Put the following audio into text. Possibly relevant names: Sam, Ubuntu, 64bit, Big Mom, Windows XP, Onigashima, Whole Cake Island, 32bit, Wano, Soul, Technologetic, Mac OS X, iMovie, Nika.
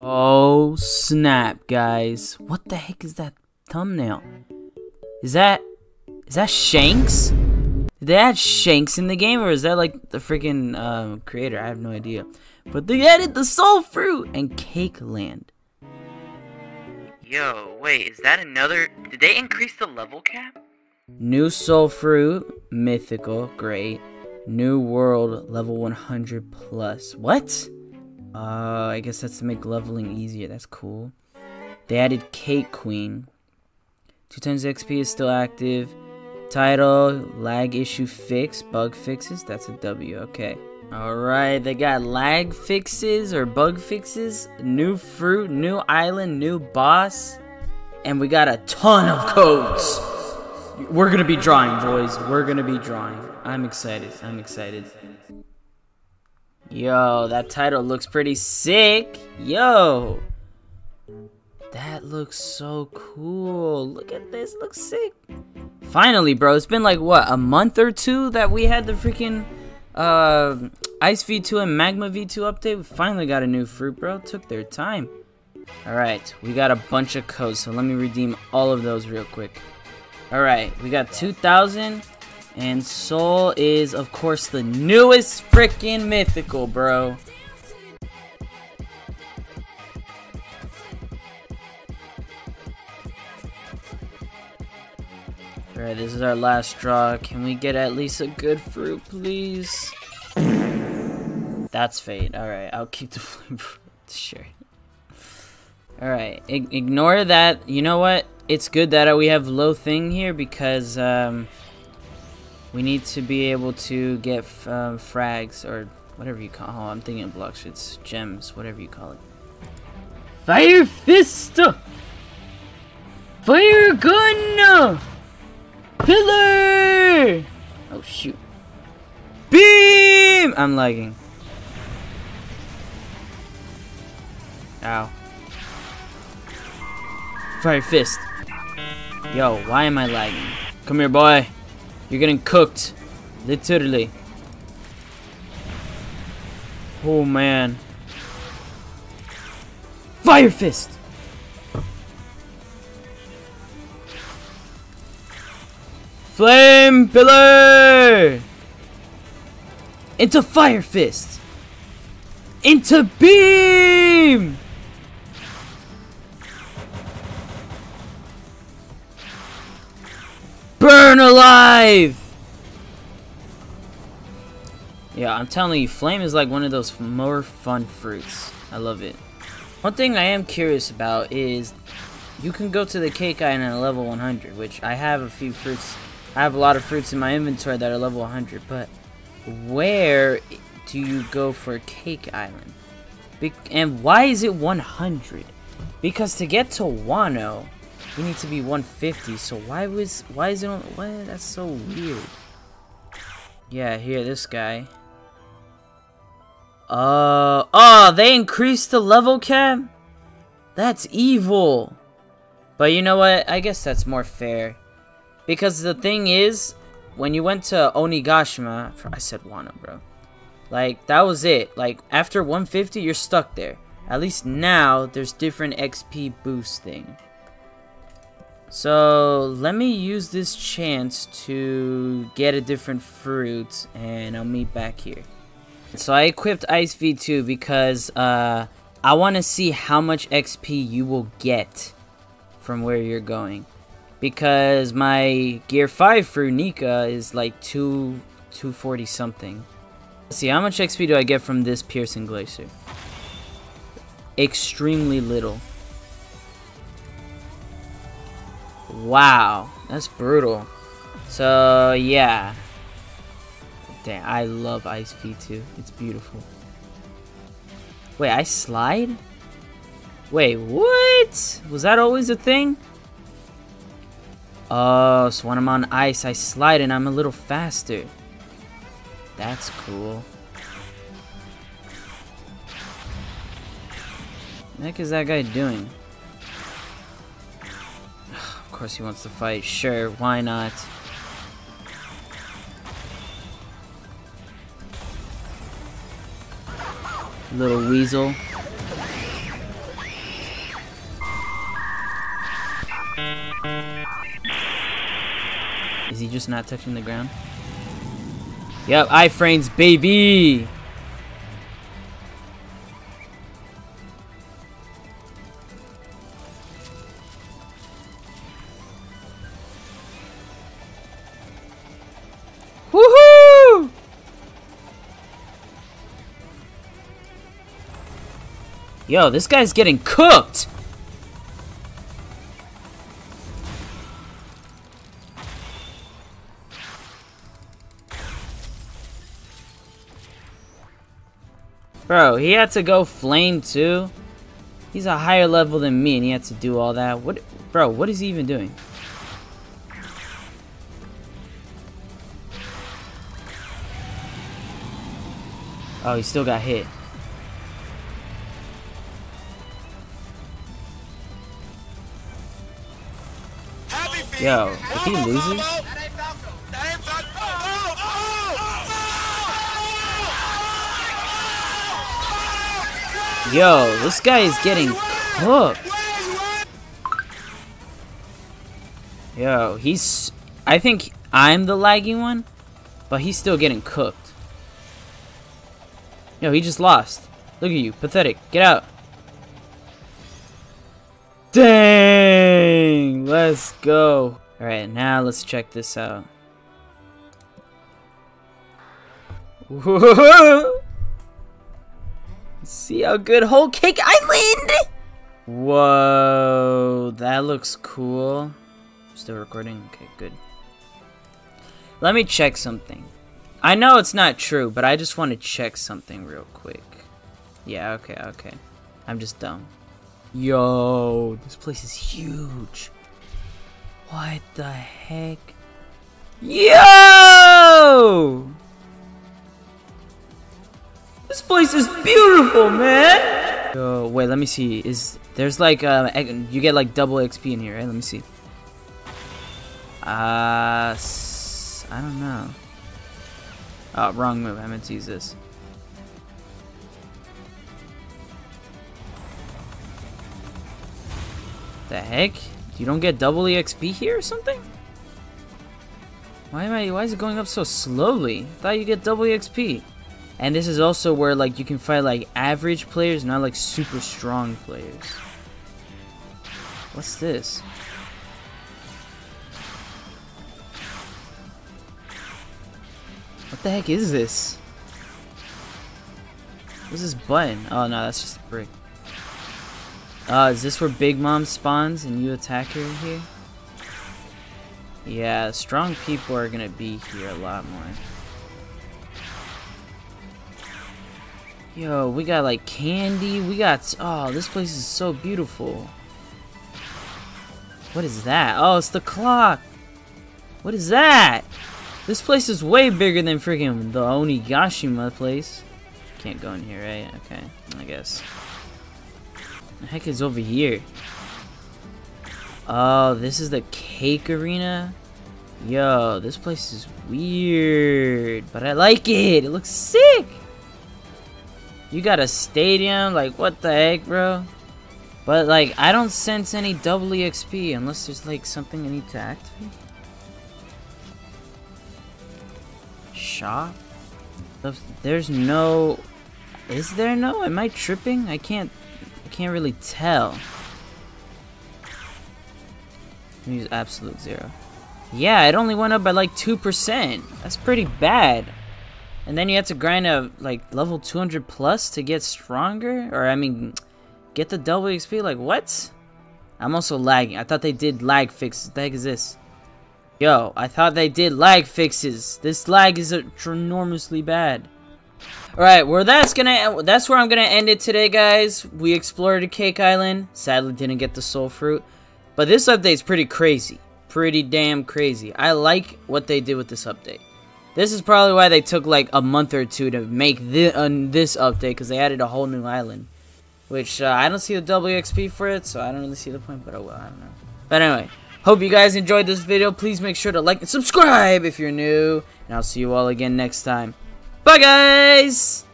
Oh snap, guys. What the heck is that thumbnail? Is that Shanks? Did they add Shanks in the game, or is that like the freaking creator? I have no idea. But they added the Soul Fruit and Cake Land. Yo, wait, is that another? Did they increase the level cap? New Soul Fruit, mythical, great. New World, level 100 plus. What? I guess that's to make leveling easier. That's cool. They added Cake Queen. 2x XP is still active. Title, lag issue fix, bug fixes. That's a W. Okay. Alright, they got lag fixes or bug fixes, new fruit, new island, new boss, and we got a ton of codes. We're gonna be drawing, boys. We're gonna be drawing. I'm excited. I'm excited. Yo, that title looks pretty sick. Yo, that looks so cool. Look at this. Looks sick. Finally, bro. It's been like, what, a month or two that we had the freaking... Ice V2 and Magma V2 update. We finally got a new fruit, bro. Took their time. Alright, we got a bunch of codes, so let me redeem all of those real quick. Alright, we got 2,000, and Soul is, of course, the newest freaking mythical, bro. Alright, this is our last draw. Can we get at least a good fruit, please? That's fate. Alright, I'll keep the flame fruit. Sure. Alright, ignore that. You know what? It's good that we have low thing here because we need to be able to get frags or whatever you call it. Oh, I'm thinking of blocks. It's gems, whatever you call it. Fire fist! Fire gun! Pillar! Oh shoot. Beam! I'm lagging. Ow. Fire fist. Yo, why am I lagging? Come here, boy. You're getting cooked. Literally. Oh man. Fire fist! Flame pillar! Into fire fist! Into beam! Burn alive! Yeah, I'm telling you, flame is like one of those more fun fruits. I love it. One thing I am curious about is you can go to the Cake Island at level 100, which I have a few fruits. I have a lot of fruits in my inventory that are level 100, but where do you go for Cake Island? And why is it 100? Because to get to Wano, we need to be 150. So why is it on? What? That's so weird. Yeah, here this guy. Oh, they increased the level cap. That's evil. But you know what? I guess that's more fair. Because the thing is, when you went to Onigashima, I said Wano, bro. Like, that was it. Like, after 150, you're stuck there. At least now, there's different XP boost thing. So, let me use this chance to get a different fruit, and I'll meet back here. So, I equipped Ice V2 because I want to see how much XP you will get from where you're going. Because my Gear 5 fruit, Nika, is like 240 something. Let's see, how much XP do I get from this piercing glacier? Extremely little. Wow, that's brutal. So, yeah. Damn, I love Ice V2. It's beautiful. Wait, I slide? Wait, what? Was that always a thing? Oh, so when I'm on ice, I slide and I'm a little faster. That's cool. What the heck is that guy doing? Of course he wants to fight. Sure, why not? Little weasel. Is he just not touching the ground? Yep, iframes, baby! Woohoo! Yo, this guy's getting cooked! Bro, he had to go flame too? He's a higher level than me and he had to do all that. What, bro, what is he even doing? Oh, he still got hit. Yo, if he loses... Yo, this guy is getting cooked. Yo, he's... I think I'm the laggy one, but he's still getting cooked. Yo, he just lost. Look at you. Pathetic. Get out. Dang! Let's go. Alright, now let's check this out. Whoa! See how good Whole Cake Island! Whoa, that looks cool. Still recording? Okay, good. Let me check something. I know it's not true, but I just want to check something real quick. Yeah, okay, okay. I'm just dumb. Yo, this place is huge. What the heck? Yo! This place is beautiful, man! Oh, wait, let me see. There's like, you get like double XP in here, right? Let me see. I don't know. Oh, wrong move. I meant to use this. The heck? You don't get double XP here or something? Why is it going up so slowly? I thought you get double XP. And this is also where, like, you can fight, like, average players, not, like, super strong players. What's this? What the heck is this? What's this button? Oh, no, that's just a brick. Is this where Big Mom spawns and you attack her here? Yeah, strong people are gonna be here a lot more. Yo, we got like candy, we got, oh, this place is so beautiful. What is that? Oh, it's the clock. What is that? This place is way bigger than freaking the Onigashima place. Can't go in here, right? Okay, I guess. The heck is over here? Oh, this is the cake arena. Yo, this place is weird, but I like it. It looks sick. You got a stadium? Like, what the heck, bro? But, like, I don't sense any double EXP unless there's, like, something I need to activate. Shop? There's no... Is there no? Am I tripping? I can't really tell. Let me use absolute zero. Yeah, it only went up by, like, 2%. That's pretty bad. And then you have to grind a, like, level 200 plus to get stronger? Or, I mean, get the double XP? Like, what? I'm also lagging. I thought they did lag fixes. What the heck is this? Yo, I thought they did lag fixes. This lag is enormously bad. Alright, well, that's where I'm gonna end it today, guys. We explored Cake Island. Sadly, didn't get the soul fruit. But this update's pretty crazy. Pretty damn crazy. I like what they did with this update. This is probably why they took like a month or two to make this update, because they added a whole new island. Which, I don't see the WXP for it, so I don't really see the point, but oh well, I don't know. But anyway, hope you guys enjoyed this video. Please make sure to like and subscribe if you're new, and I'll see you all again next time. Bye, guys!